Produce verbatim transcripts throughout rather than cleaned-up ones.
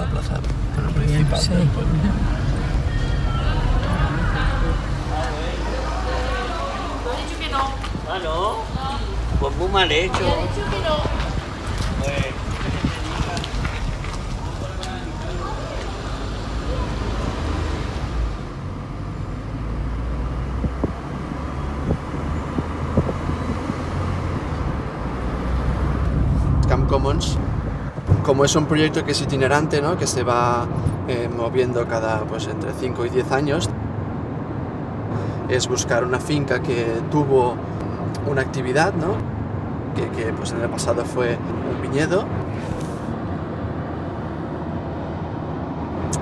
la plaza, bueno, principal, sí, del pueblo. ¿Has dicho que no? Ah, no. Pues muy mal hecho. ¿Has dicho que no? Pues... Camp Commons, como es un proyecto que es itinerante, ¿no?, que se va eh, moviendo cada, pues, entre cinco y diez años, es buscar una finca que tuvo una actividad, ¿no?, que, que pues, en el pasado fue un viñedo,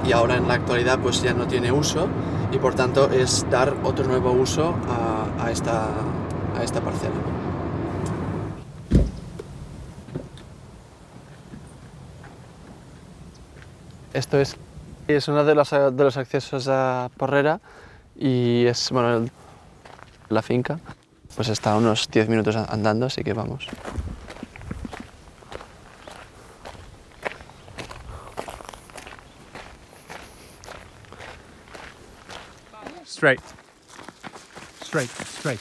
y ahora en la actualidad pues, ya no tiene uso, y por tanto es dar otro nuevo uso a, a, esta, a esta parcela. Esto es, es uno de los, de los accesos a Porrera y es, bueno, el, la finca. Pues está a unos diez minutos andando, así que vamos. Straight. Straight, straight.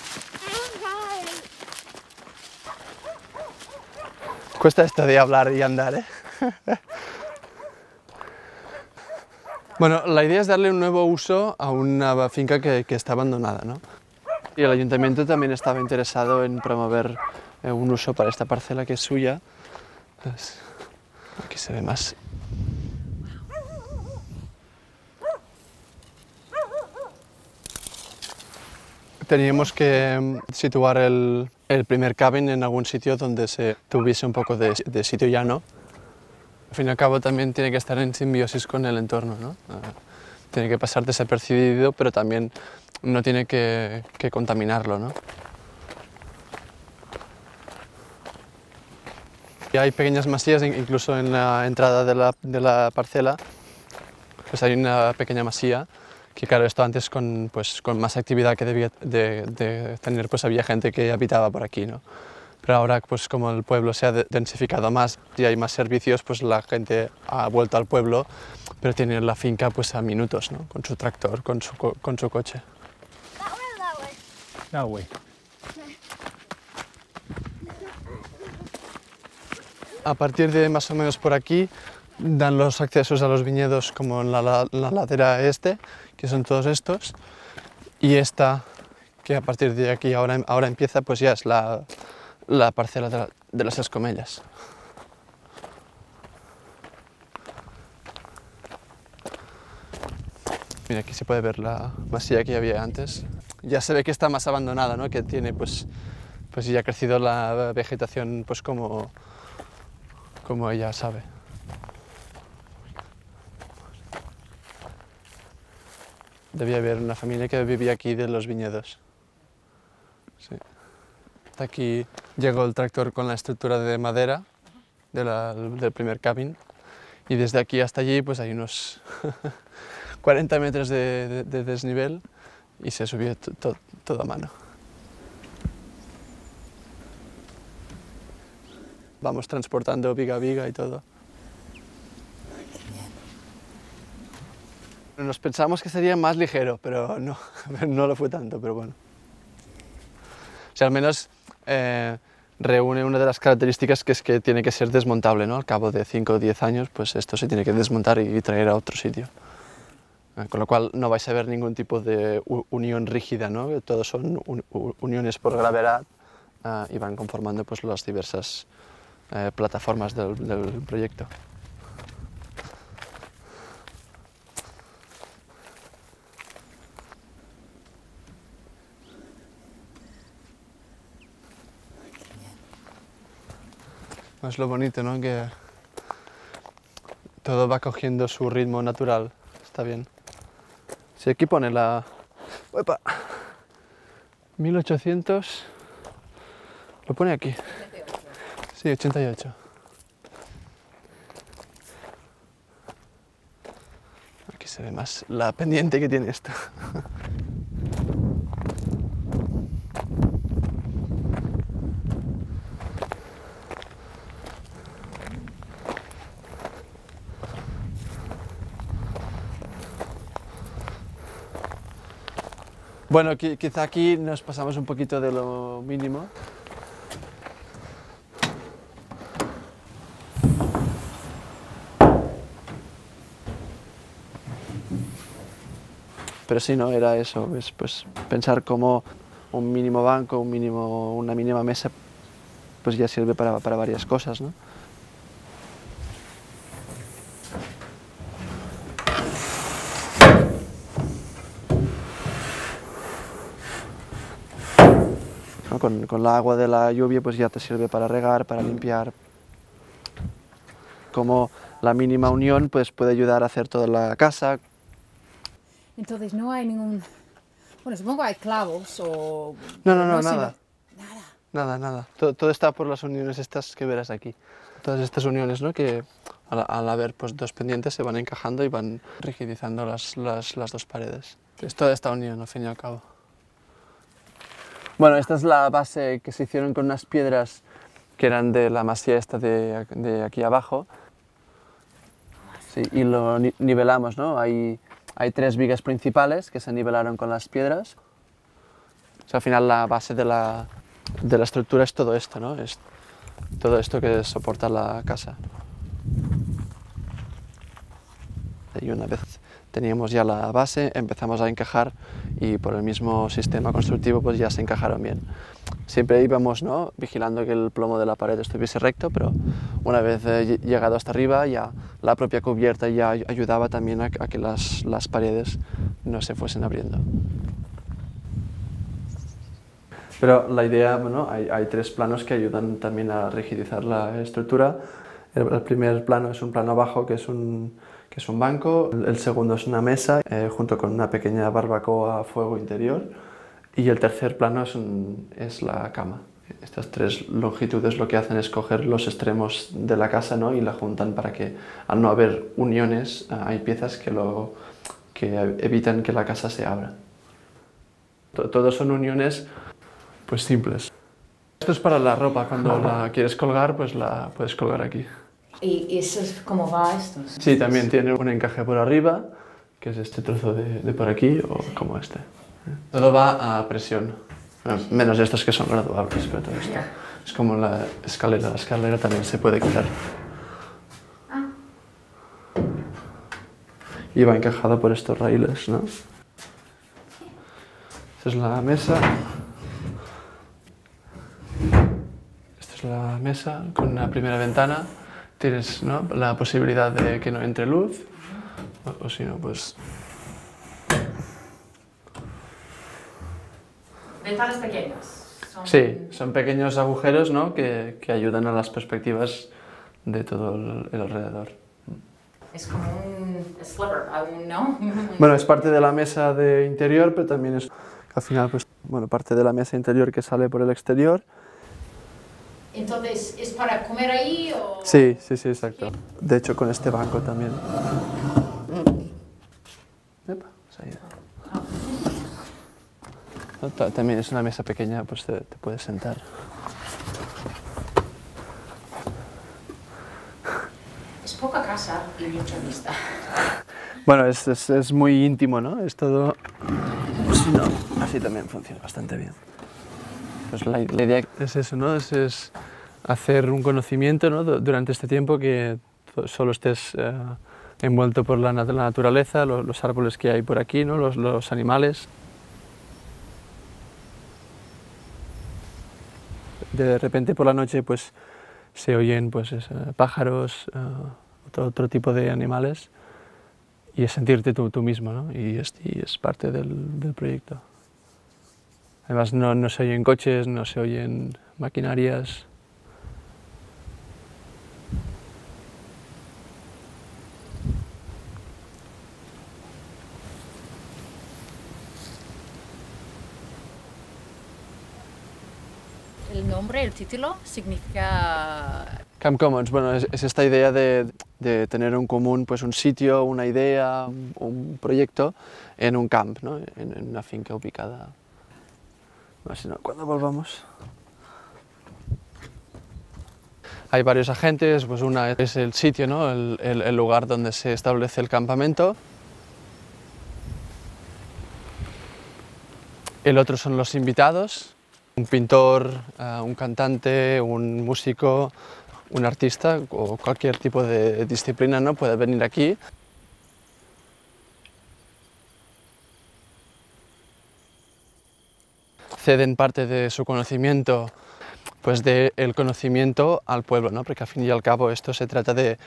Cuesta esto de hablar y andar, ¿eh? Bueno, la idea es darle un nuevo uso a una finca que, que está abandonada, ¿no? Y el ayuntamiento también estaba interesado en promover eh, un uso para esta parcela que es suya. Entonces, aquí se ve más. Teníamos que situar el, el primer cabin en algún sitio donde se tuviese un poco de, de sitio llano. Al fin y al cabo también tiene que estar en simbiosis con el entorno, ¿no? Tiene que pasar desapercibido, pero también no tiene que, que contaminarlo, ¿no? Y hay pequeñas masías, incluso en la entrada de la, de la parcela, pues hay una pequeña masía, que claro, esto antes con, pues, con más actividad que debía de, de tener, pues había gente que habitaba por aquí, ¿no? Pero ahora, pues como el pueblo se ha densificado más y hay más servicios, pues la gente ha vuelto al pueblo, pero tiene la finca pues a minutos, ¿no?, con su tractor, con su, co con su coche. That way. A partir de más o menos por aquí, dan los accesos a los viñedos como en la, la, la ladera este, que son todos estos, y esta, que a partir de aquí ahora, ahora empieza, pues ya es la... la parcela de, la, de las escomellas. Mira, aquí se puede ver la masía que había antes. Ya se ve que está más abandonada, ¿no?, que tiene, pues, pues ya ha crecido la vegetación, pues como, como ella sabe. Debía haber una familia que vivía aquí de los viñedos. Sí. Hasta aquí llegó el tractor con la estructura de madera de la, del primer cabin, y desde aquí hasta allí pues hay unos cuarenta metros de, de, de desnivel, y se subió to, to, todo a mano. Vamos transportando viga a viga y todo. Nos pensamos que sería más ligero, pero no, no lo fue tanto, pero bueno. O sea, al menos eh, reúne una de las características, que es que tiene que ser desmontable, ¿no? Al cabo de cinco o diez años, pues esto se tiene que desmontar y traer a otro sitio. Con lo cual no vais a ver ningún tipo de unión rígida, ¿no? Todos son un, uniones por gravedad eh, y van conformando, pues, las diversas eh, plataformas del, del proyecto. Es lo bonito, ¿no?, que todo va cogiendo su ritmo natural. Está bien. Si aquí pone la... ¡Uepa! mil ochocientos... Lo pone aquí. Sí, ochenta y ocho. Aquí se ve más la pendiente que tiene esto. Bueno, quizá aquí nos pasamos un poquito de lo mínimo. Pero sí, no, era eso, es pues pensar como un mínimo banco, un mínimo, una mínima mesa, pues ya sirve para, para varias cosas, ¿no? ¿No? Con, con la agua de la lluvia pues ya te sirve para regar, para limpiar. Como la mínima unión pues puede ayudar a hacer toda la casa. Entonces no hay ningún... Bueno, supongo que hay clavos o... No, no, no, no nada. Me... Nada. Nada, nada. Todo, todo está por las uniones estas que verás aquí. Todas estas uniones, ¿no? Que al, al haber pues, dos pendientes se van encajando y van rigidizando las, las, las dos paredes. Es toda esta unión, al fin y al cabo. Bueno, esta es la base que se hicieron con unas piedras que eran de la masía esta de, de aquí abajo. Sí, y lo ni nivelamos, ¿no? Hay... Hay tres vigas principales que se nivelaron con las piedras. O sea, al final la base de la, de la estructura es todo esto, ¿no? Es todo esto que soporta la casa. Y una vez teníamos ya la base, empezamos a encajar y por el mismo sistema constructivo pues ya se encajaron bien. Siempre íbamos, ¿no?, vigilando que el plomo de la pared estuviese recto, pero una vez eh, llegado hasta arriba ya la propia cubierta ya ayudaba también a, a que las, las paredes no se fuesen abriendo. Pero la idea, bueno, hay, hay tres planos que ayudan también a rigidizar la estructura. El, el primer plano es un plano bajo que es un... que es un banco, el segundo es una mesa eh, junto con una pequeña barbacoa a fuego interior y el tercer plano es, un, es la cama. Estas tres longitudes lo que hacen es coger los extremos de la casa, ¿no?, y la juntan para que al no haber uniones hay piezas que, lo, que evitan que la casa se abra. Todos son uniones pues simples. Esto es para la ropa, cuando la quieres colgar pues la puedes colgar aquí. ¿Y eso es cómo va esto? Sí, también tiene un encaje por arriba, que es este trozo de, de por aquí, o como este. Todo va a presión, bueno, menos estos que son graduables, pero todo esto. Es como la escalera, la escalera también se puede quitar. Y va encajada por estos raíles, ¿no? Esta es la mesa. Esta es la mesa con una primera ventana. Tienes, ¿no?, la posibilidad de que no entre luz, o, o si no, pues... Ventanas pequeñas. Son... Sí, son pequeños agujeros, ¿no?, que, que ayudan a las perspectivas de todo el, el alrededor. Es como un sliver, aún no. Bueno, es parte de la mesa de interior, pero también es, al final, pues, bueno, parte de la mesa interior que sale por el exterior. Entonces, ¿es para comer ahí o...? Sí, sí, sí, exacto. De hecho, con este banco también. Epa, se ha ido. También es una mesa pequeña, pues te, te puedes sentar. Es poca casa y mucha vista. Bueno, es, es, es muy íntimo, ¿no? Es todo... Si no, así también funciona bastante bien. Pues la, la idea es eso, ¿no? Es, es hacer un conocimiento, ¿no?, durante este tiempo que solo estés eh, envuelto por la, la naturaleza, los, los árboles que hay por aquí, ¿no?, los, los animales. De repente por la noche pues, se oyen pues, es, pájaros, eh, otro, otro tipo de animales y es sentirte tú, tú mismo, ¿no? Y, es, y es parte del, del proyecto. Además no, no se oyen coches, no se oyen maquinarias. El nombre, el título, significa... Camp Commons, bueno, es, es esta idea de, de tener en común pues, un sitio, una idea, un, un proyecto en un camp, ¿no?, en, en una finca ubicada. No, sino cuando volvamos. Hay varios agentes, pues una es el sitio, ¿no?, el, el, el lugar donde se establece el campamento. El otro son los invitados, un pintor, un cantante, un músico, un artista o cualquier tipo de disciplina, ¿no? Puede venir aquí. Ceden parte de su conocimiento, pues del conocimiento al pueblo, ¿no? Porque al fin y al cabo esto se trata de,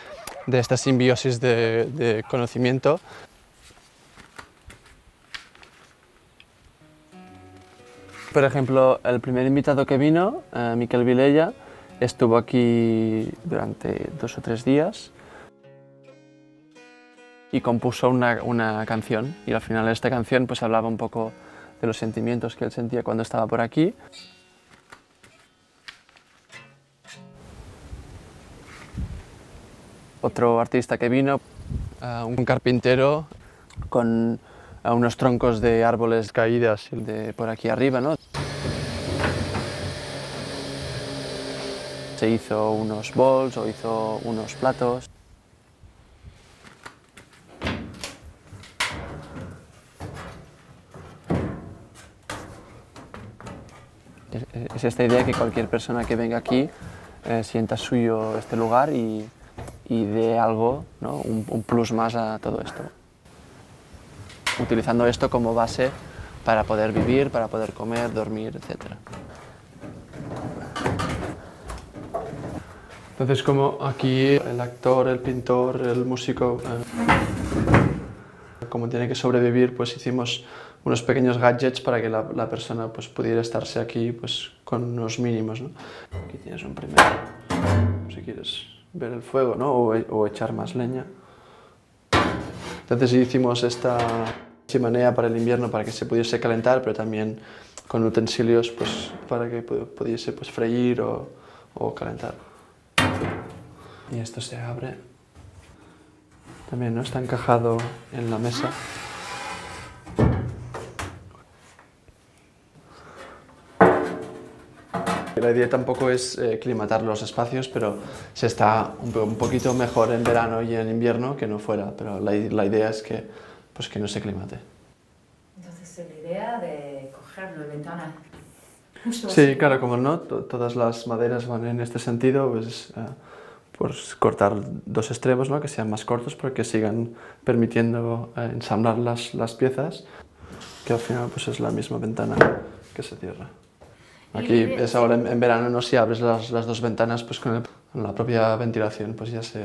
de esta simbiosis de, de conocimiento. Por ejemplo, el primer invitado que vino, eh, Miquel Vilella, estuvo aquí durante dos o tres días y compuso una, una canción. Y al final esta canción pues hablaba un poco de los sentimientos que él sentía cuando estaba por aquí. Otro artista que vino, uh, un carpintero con uh, unos troncos de árboles caídas de por aquí arriba, ¿no? Se hizo unos bols o hizo unos platos. Es esta idea que cualquier persona que venga aquí eh, sienta suyo este lugar y, y dé algo, ¿no? un, un plus más a todo esto. Utilizando esto como base para poder vivir, para poder comer, dormir, etcétera. Entonces, como aquí el actor, el pintor, el músico, eh, como tiene que sobrevivir, pues hicimos unos pequeños gadgets para que la, la persona pues, pudiera estarse aquí pues, con unos mínimos, ¿no? Aquí tienes un primero, si quieres ver el fuego, ¿no? o, o echar más leña. Entonces hicimos esta chimenea para el invierno para que se pudiese calentar, pero también con utensilios pues, para que pudiese pues, freír o, o calentar. Y esto se abre. También, ¿no? Está encajado en la mesa. La idea tampoco es eh, climatar los espacios, pero se está un, un poquito mejor en verano y en invierno que no fuera, pero la, la idea es que, pues que no se climate. Entonces, la idea de cogerlo de ventana. Justo sí, así. Claro, como no, to todas las maderas van en este sentido, pues, eh, pues cortar dos extremos, ¿no? Que sean más cortos, pero que sigan permitiendo eh, ensamblar las, las piezas, que al final pues, es la misma ventana que se cierra. Aquí es ahora en verano, ¿no? Si abres las, las dos ventanas, pues con, el, con la propia ventilación pues ya se,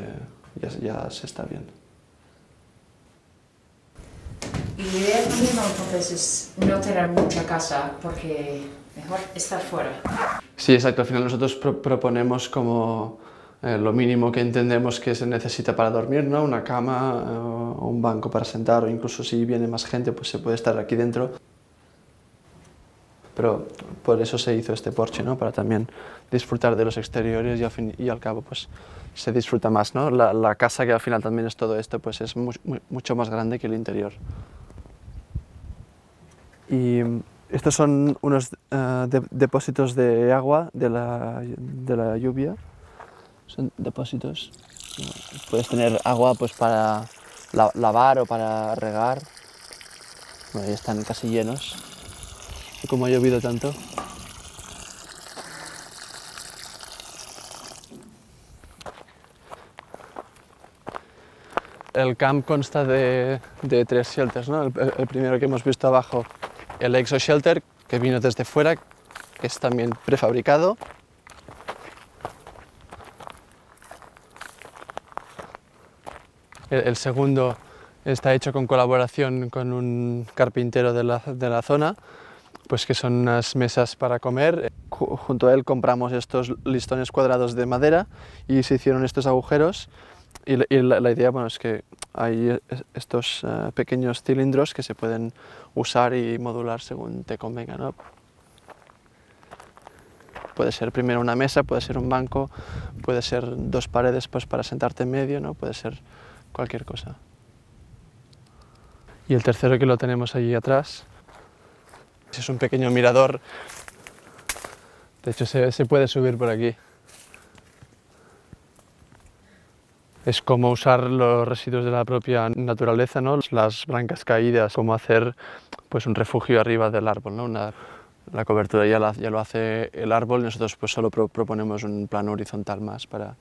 ya, ya se está bien. Y la idea también entonces es no tener mucha casa porque mejor estar fuera. Sí, exacto. Al final nosotros pro proponemos como eh, lo mínimo que entendemos que se necesita para dormir, ¿no? Una cama eh, o un banco para sentar o incluso si viene más gente pues se puede estar aquí dentro. Pero por eso se hizo este porche, ¿no? Para también disfrutar de los exteriores y al fin y al cabo pues se disfruta más, ¿no? La, la casa que al final también es todo esto pues es muy, muy, mucho más grande que el interior. Y estos son unos uh, de, depósitos de agua de la, de la lluvia. Son depósitos. Puedes tener agua pues para la, lavar o para regar. Bueno, ahí están casi llenos. Como ha llovido tanto. El camp consta de, de tres shelters, ¿no? El, el primero que hemos visto abajo, el exo shelter, que vino desde fuera, que es también prefabricado. El, el segundo está hecho con colaboración con un carpintero de la, de la zona. Pues que son unas mesas para comer. Junto a él compramos estos listones cuadrados de madera y se hicieron estos agujeros y la, y la, la idea bueno, es que hay estos uh, pequeños cilindros que se pueden usar y modular según te convenga, ¿no? Puede ser primero una mesa, puede ser un banco, puede ser dos paredes pues, para sentarte en medio, ¿no? Puede ser cualquier cosa. Y el tercero que lo tenemos allí atrás. Es un pequeño mirador, de hecho se, se puede subir por aquí. es como usar los residuos de la propia naturaleza, ¿no? Las blancas caídas, como hacer pues un refugio arriba del árbol, ¿no? Una, la cobertura ya, la, ya lo hace el árbol, nosotros pues solo pro, proponemos un plano horizontal más para,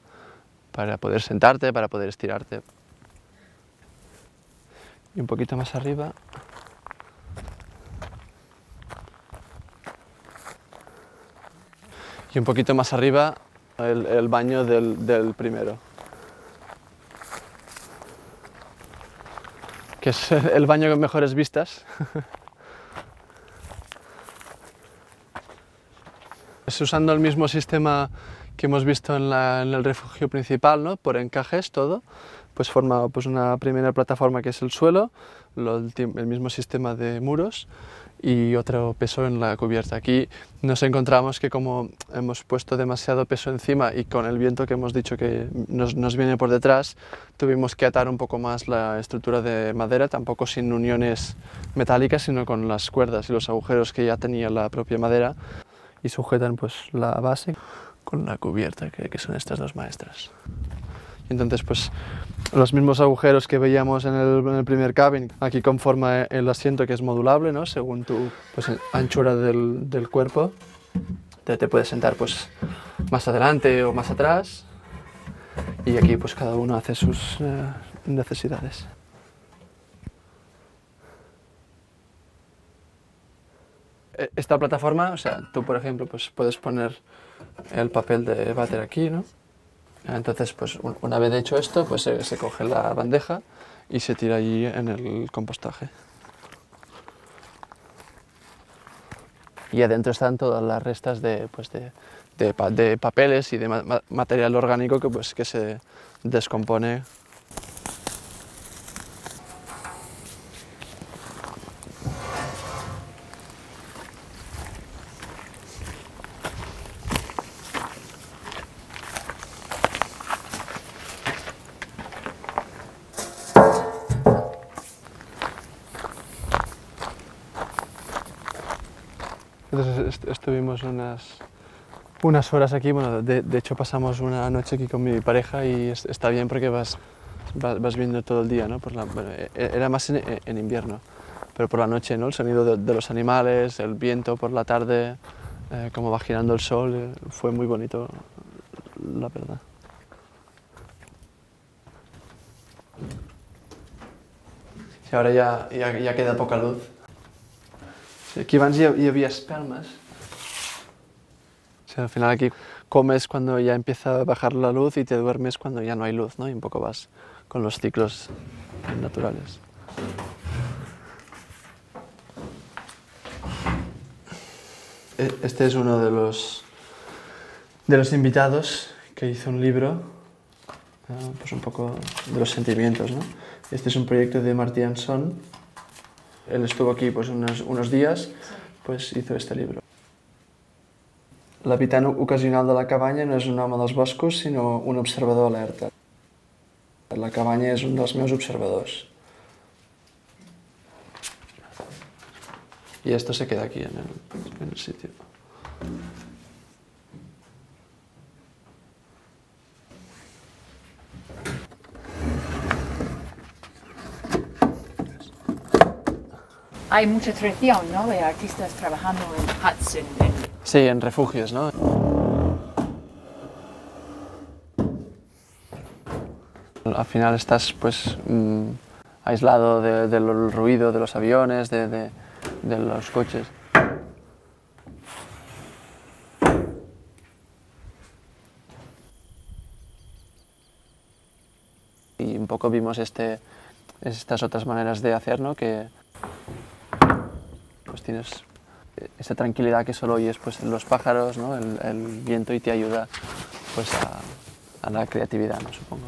para poder sentarte, para poder estirarte. Y un poquito más arriba. Y un poquito más arriba el, el baño del, del primero. Que es el baño con mejores vistas. Es usando el mismo sistema que hemos visto en, la, en el refugio principal, ¿no? Por encajes todo. Pues forma pues una primera plataforma que es el suelo, lo, el, el mismo sistema de muros y otro peso en la cubierta. Aquí nos encontramos que como hemos puesto demasiado peso encima y con el viento que hemos dicho que nos, nos viene por detrás, tuvimos que atar un poco más la estructura de madera, tampoco sin uniones metálicas, sino con las cuerdas y los agujeros que ya tenía la propia madera, y sujetan pues la base con la cubierta, que, que son estas dos maestras. Entonces, pues los mismos agujeros que veíamos en el, en el primer cabin, aquí conforma el asiento, que es modulable, ¿no? Según tu pues, anchura del, del cuerpo. Te, te puedes sentar pues, más adelante o más atrás. Y aquí pues cada uno hace sus eh, necesidades. Esta plataforma, o sea, tú por ejemplo pues, puedes poner el papel de váter aquí, ¿no? Entonces, pues una vez hecho esto, pues se, se coge la bandeja y se tira allí en el compostaje. Y adentro están todas las restas de, pues de, de, de papeles y de ma material orgánico que, pues, que se descompone. Entonces est estuvimos unas, unas horas aquí, bueno, de, de hecho pasamos una noche aquí con mi pareja y es, está bien porque vas, vas, vas viendo todo el día, ¿no? Por la, bueno, era más en, en invierno, pero por la noche, ¿no? El sonido de, de los animales, el viento por la tarde, eh, cómo va girando el sol, eh, fue muy bonito, la verdad. Y ahora ya, ya, ya queda poca luz. Aquí abans hi había espelmas. O sea, al final aquí comes cuando ya empieza a bajar la luz y te duermes cuando ya no hay luz, ¿no? Y un poco vas con los ciclos naturales. Este es uno de los, de los invitados que hizo un libro, pues un poco de los sentimientos, ¿no? Este es un proyecto de Martí Anson. Él estuvo aquí pues, unos, unos días, pues hizo este libro. L'habitant ocasional de la cabanya no és un home dels boscos, sinó un observador alerta. La cabanya és un dels meus observadors. Y esto se queda aquí, en el, en el sitio. Hay mucha tradición, ¿no?, de artistas trabajando en huts. En... Sí, en refugios, ¿no? Al final estás pues mmm, aislado de, del ruido de los aviones, de, de, de los coches. Y un poco vimos este, estas otras maneras de hacer, ¿no? Que, pues tienes esa tranquilidad que solo oyes pues, los pájaros, ¿no? el, el viento, y te ayuda pues, a, a la creatividad, ¿no? Supongo.